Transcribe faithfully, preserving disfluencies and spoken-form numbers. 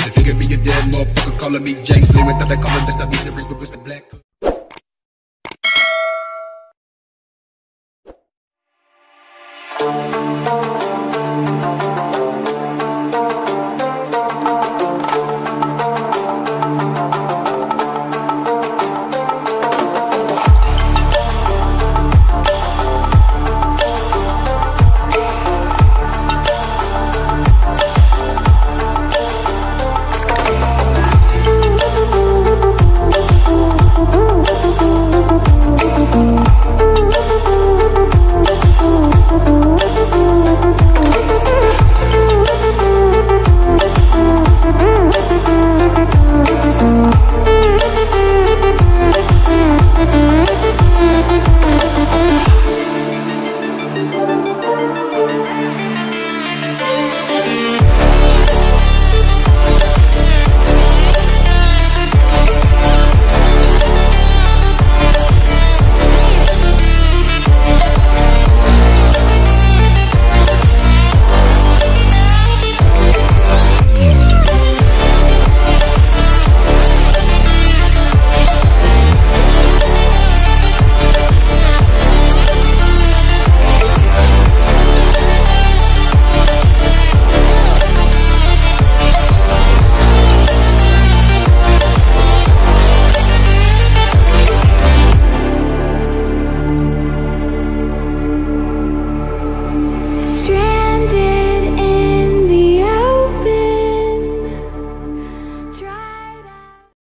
If you could be a dead motherfucker calling me James Lewis, thought they call it the W with the black.